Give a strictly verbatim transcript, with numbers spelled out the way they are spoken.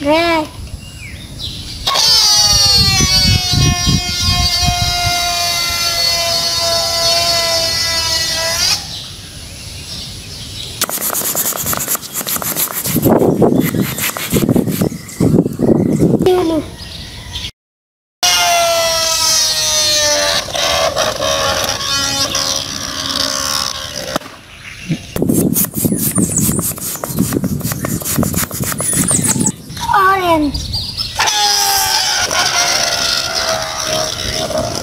Red. Orange.